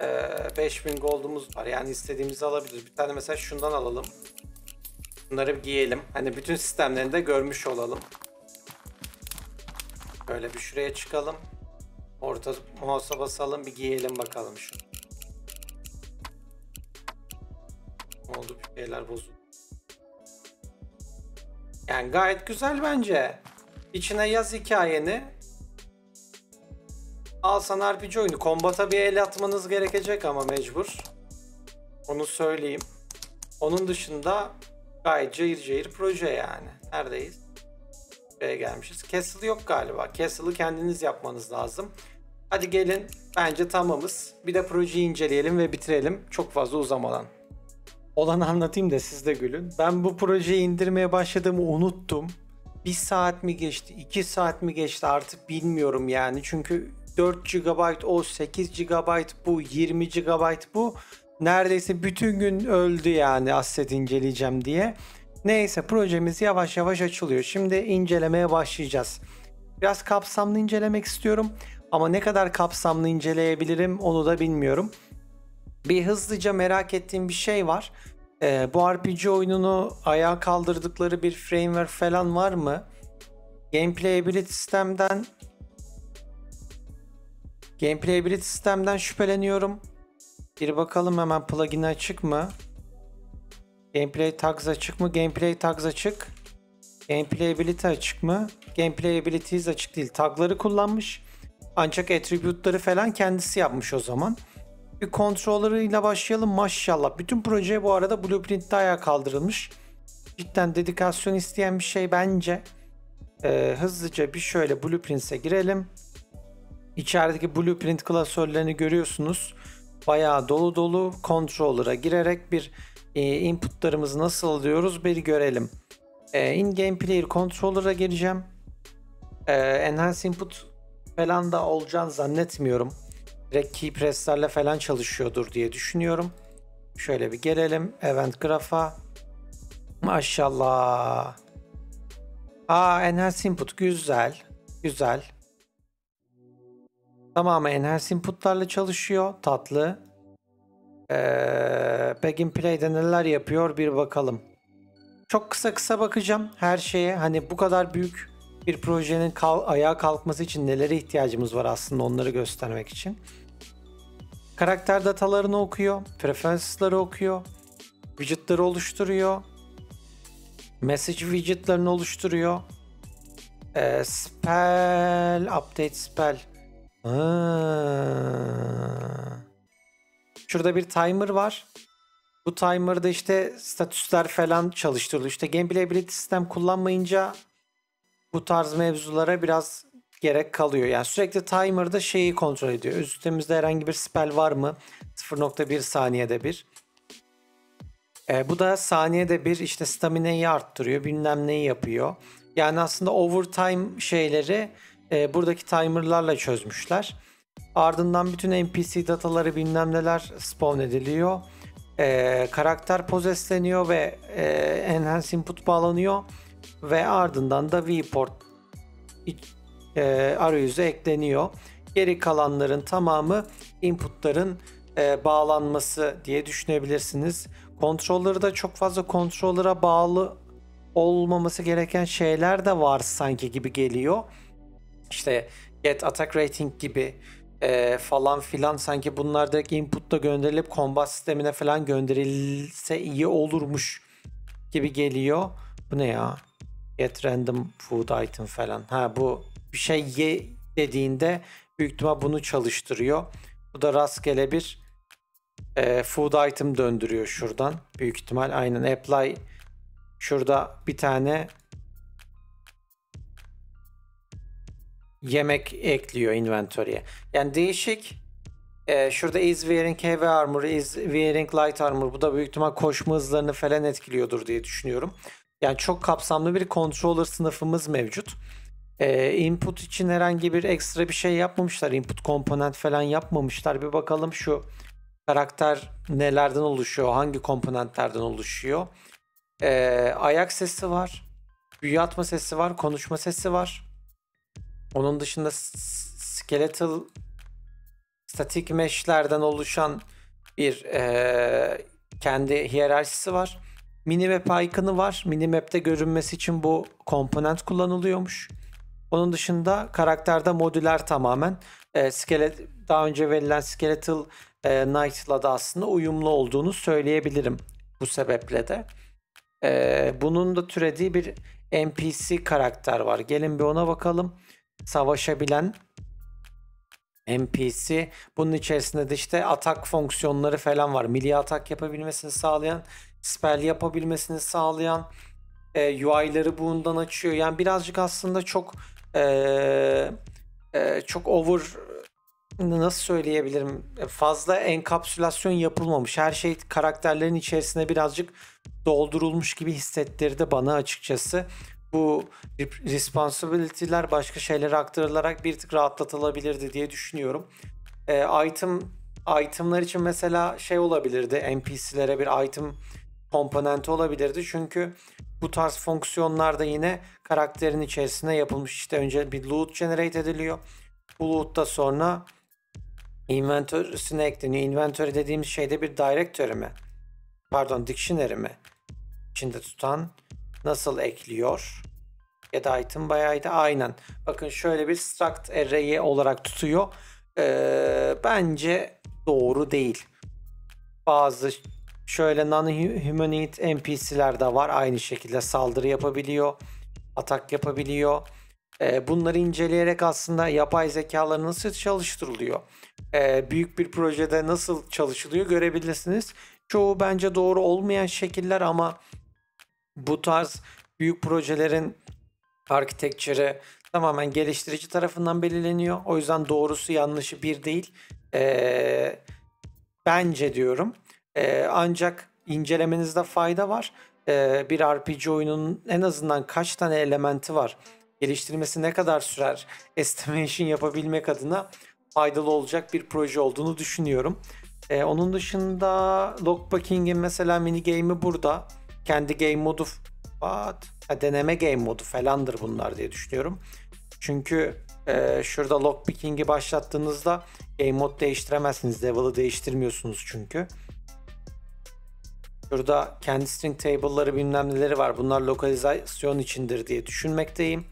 Ee, beş bin gold'umuz var. Yani istediğimizi alabiliriz. Bir tane mesela şundan alalım. Bunları giyelim. Hani bütün sistemlerini de görmüş olalım. Böyle bir şuraya çıkalım. Orta mouse'a basalım. Bir giyelim bakalım şunu. Ne oldu? Bir şeyler bozuldu. Yani gayet güzel bence. İçine yaz hikayeni. Al sana R P G oyunu. Kombata bir el atmanız gerekecek ama mecbur. Onu söyleyeyim. Onun dışında gayet cayır cayır proje yani. Neredeyiz? Buraya gelmişiz. Castle yok galiba. Castle'ı kendiniz yapmanız lazım. Hadi gelin. Bence tamamız. Bir de projeyi inceleyelim ve bitirelim. Çok fazla uzamadan. Olanı anlatayım da siz de gülün. Ben bu projeyi indirmeye başladığımı unuttum. Bir saat mi geçti, iki saat mi geçti artık bilmiyorum yani. Çünkü dört gigabayt o, sekiz gigabayt bu, yirmi gigabayt bu. Neredeyse bütün gün öldü yani asset inceleyeceğim diye. Neyse projemiz yavaş yavaş açılıyor. Şimdi incelemeye başlayacağız. Biraz kapsamlı incelemek istiyorum. Ama ne kadar kapsamlı inceleyebilirim onu da bilmiyorum. Bir hızlıca merak ettiğim bir şey var. Ee, bu R P G oyununu ayağa kaldırdıkları bir framework falan var mı? Gameplayability sistemden Gameplayability sistemden şüpheleniyorum. Bir bakalım hemen, plugin açık mı? Gameplay tags açık mı? Gameplay tags açık. Gameplayability açık mı? Gameplayability açık değil. Tagları kullanmış. Ancak attribute'ları falan kendisi yapmış o zaman. Bir kontrollerıyla başlayalım maşallah. Bütün proje bu arada Blueprint'te ayağa kaldırılmış. Cidden dedikasyon isteyen bir şey bence. Ee, hızlıca bir şöyle Blueprint'e girelim. İçerideki Blueprint klasörlerini görüyorsunuz. Bayağı dolu dolu. Controller'a girerek bir e, inputlarımızı nasıl alıyoruz bir görelim. E, in Game Player Controller'a gireceğim. E, Enhance Input falan da olacağını zannetmiyorum. Direkt key press'lerle falan çalışıyordur diye düşünüyorum. Şöyle bir gelelim. Event Graph'a. Maşallah. Aa, Enhance Input. Güzel. Güzel. Tamamı Enhance Input'larla çalışıyor. Tatlı. Ee, Back in Play'de neler yapıyor bir bakalım. Çok kısa kısa bakacağım her şeye. Hani bu kadar büyük bir projenin kal ayağa kalkması için nelere ihtiyacımız var aslında onları göstermek için. Karakter datalarını okuyor, preferansları okuyor, widget'ları oluşturuyor, message widget'larını oluşturuyor, ee, spell, update spell. Ha. Şurada bir timer var. Bu timer'da işte statüsler falan çalıştırılıyor. İşte gameplayability sistem kullanmayınca bu tarz mevzulara biraz gerek kalıyor. Yani sürekli timer'da şeyi kontrol ediyor. Üstümüzde herhangi bir spell var mı? sıfır nokta bir saniyede bir. E, bu da saniyede bir işte stamina'yı arttırıyor. Bilmem neyi yapıyor. Yani aslında overtime şeyleri e, buradaki timer'larla çözmüşler. Ardından bütün N P C dataları bilmem neler spawn ediliyor. E, karakter pozesleniyor ve e, enhance input bağlanıyor. Ve ardından da viewport e, arayüzü ekleniyor. Geri kalanların tamamı inputların e, bağlanması diye düşünebilirsiniz. Controller'ı da çok fazla controller'a bağlı olmaması gereken şeyler de var sanki gibi geliyor. İşte get attack rating gibi e, falan filan, sanki bunlar direkt input'ta gönderilip combat sistemine falan gönderilse iyi olurmuş gibi geliyor. Bu ne ya? Get random food item falan. Ha, bu bir şey ye dediğinde büyük ihtimal bunu çalıştırıyor. Bu da rastgele bir e, food item döndürüyor şuradan. Büyük ihtimal aynen apply. Şurada bir tane yemek ekliyor inventory'e. Yani değişik. E, şurada is wearing heavy armor, is wearing light armor. Bu da büyük ihtimal koşma hızlarını falan etkiliyordur diye düşünüyorum. Yani çok kapsamlı bir controller sınıfımız mevcut. Ee, input için herhangi bir ekstra bir şey yapmamışlar. Input komponent falan yapmamışlar. Bir bakalım şu karakter nelerden oluşuyor, hangi komponentlerden oluşuyor. Ee, ayak sesi var, büyü atma sesi var, konuşma sesi var. Onun dışında skeletal static mesh'lerden oluşan bir e, kendi hiyerarşisi var. Minimap icon'ı var. Minimap'te görünmesi için bu komponent kullanılıyormuş. Onun dışında karakterde modüler tamamen e, skelet, daha önce verilen skeletal e, knight'la da aslında uyumlu olduğunu söyleyebilirim bu sebeple de. E, bunun da türediği bir N P C karakter var. Gelin bir ona bakalım. Savaşabilen N P C. Bunun içerisinde de işte atak fonksiyonları falan var. Melee atak yapabilmesini sağlayan, spell yapabilmesini sağlayan, e, U I'ları bundan açıyor. Yani birazcık aslında çok e, e, çok over, nasıl söyleyebilirim, fazla enkapsülasyon yapılmamış. Her şey karakterlerin içerisine birazcık doldurulmuş gibi hissettirdi bana açıkçası. Bu responsibility'ler başka şeylere aktarılarak bir tık rahatlatılabilirdi diye düşünüyorum. E, item item'lar için mesela şey olabilirdi, N P C'lere bir item komponenti olabilirdi. Çünkü bu tarz fonksiyonlar da yine karakterin içerisine yapılmış. İşte önce bir loot generate ediliyor. Bu loot'ta sonra inventory'sine ekleniyor. Inventory dediğimiz şeyde bir directory mi? Pardon, dictionary mi? İçinde tutan nasıl ekliyor? Ya da item bayağıydı. Aynen. Bakın şöyle bir struct array olarak tutuyor. Ee, bence doğru değil. Bazı şöyle non-humanoid N P C'ler de var. Aynı şekilde saldırı yapabiliyor, atak yapabiliyor. Ee, bunları inceleyerek aslında yapay zekalar nasıl çalıştırılıyor, Ee, büyük bir projede nasıl çalışılıyor görebilirsiniz. Çoğu bence doğru olmayan şekiller ama bu tarz büyük projelerin architecture'ı tamamen geliştirici tarafından belirleniyor. O yüzden doğrusu yanlışı bir değil. Ee, bence diyorum. Ee, ancak incelemenizde fayda var. Ee, bir R P G oyununun en azından kaç tane elementi var, geliştirmesi ne kadar sürer, estimation yapabilmek adına faydalı olacak bir proje olduğunu düşünüyorum. Ee, onun dışında lockpicking'in mesela mini game'i burada. Kendi game modu, what? Ha, deneme game modu falandır bunlar diye düşünüyorum. Çünkü e, şurada lockpicking'i başlattığınızda game mod değiştiremezsiniz. Level'ı değiştirmiyorsunuz çünkü. Şurada kendi string table'ları bilmem neleri var. Bunlar lokalizasyon içindir diye düşünmekteyim.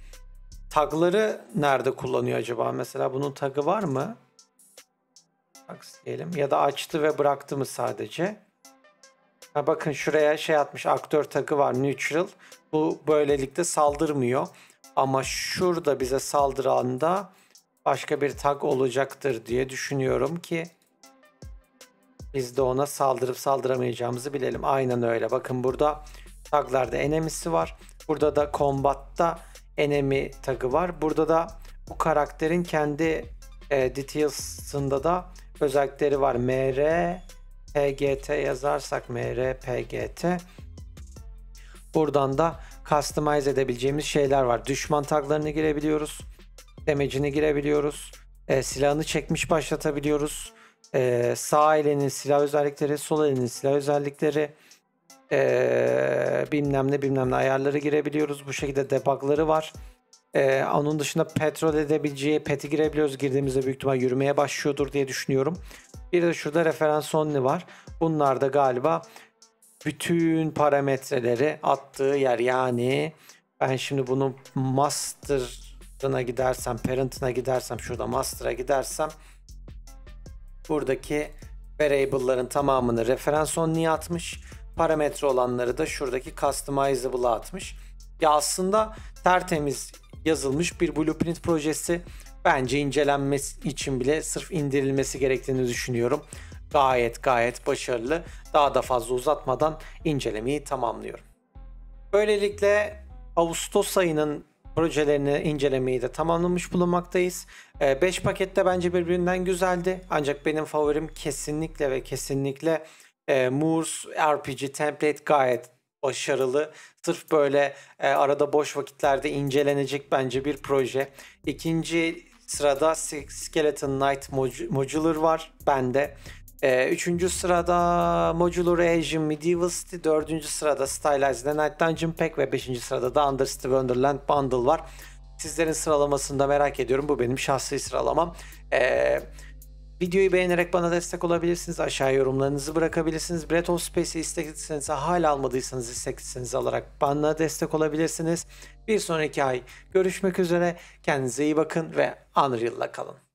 Tag'ları nerede kullanıyor acaba? Mesela bunun tag'ı var mı? Tags diyelim. Ya da açtı ve bıraktı mı sadece? Ha, bakın şuraya şey atmış, aktör tag'ı var, neutral. Bu böylelikle saldırmıyor. Ama şurada bize saldıranda başka bir tag olacaktır diye düşünüyorum ki biz de ona saldırıp saldıramayacağımızı bilelim. Aynen öyle. Bakın burada taglarda enemy'si var. Burada da combat'ta enemy tag'ı var. Burada da bu karakterin kendi e, details'ında da özellikleri var. M R P G T yazarsak M R P G T. Buradan da customize edebileceğimiz şeyler var. Düşman taglarını girebiliyoruz. Damage'ini girebiliyoruz. E, silahını çekmiş başlatabiliyoruz. Ee, sağ elinin silah özellikleri, sol elinin silah özellikleri, ee, bilmem ne bilmem ne ayarları girebiliyoruz. Bu şekilde debugları var. Ee, onun dışında petrol edebileceği pet'i girebiliyoruz. Girdiğimizde büyük ihtimal yürümeye başlıyordur diye düşünüyorum. Bir de şurada referans only var. Bunlar da galiba bütün parametreleri attığı yer. Yani ben şimdi bunun master'ına gidersem, parent'ına gidersem, şurada master'a gidersem buradaki variable'ların tamamını referans only'ye atmış. Parametre olanları da şuradaki customizable'a atmış. Ya aslında tertemiz yazılmış bir blueprint projesi. Bence incelenmesi için bile sırf indirilmesi gerektiğini düşünüyorum. Gayet gayet başarılı. Daha da fazla uzatmadan incelemeyi tamamlıyorum. Böylelikle Ağustos ayının projelerini incelemeyi de tamamlamış bulunmaktayız. beş paket de bence birbirinden güzeldi. Ancak benim favorim kesinlikle ve kesinlikle Moore's R P G Template. Gayet başarılı. Sırf böyle e, arada boş vakitlerde incelenecek bence bir proje. İkinci sırada Skeleton Knight Modular var bende. E, üçüncü sırada Modular Asian Medieval City. Dördüncü sırada Stylized Night Dungeon Pack ve beşinci sırada da UnderCity Wonderland Bundle var. Sizlerin sıralamasını da merak ediyorum. Bu benim şahsi sıralamam. Eee... Videoyu beğenerek bana destek olabilirsiniz. Aşağı yorumlarınızı bırakabilirsiniz. Breath of Space'i istekliyseniz, hala almadıysanız istekliyseniz alarak bana destek olabilirsiniz. Bir sonraki ay görüşmek üzere. Kendinize iyi bakın ve Unreal'la kalın.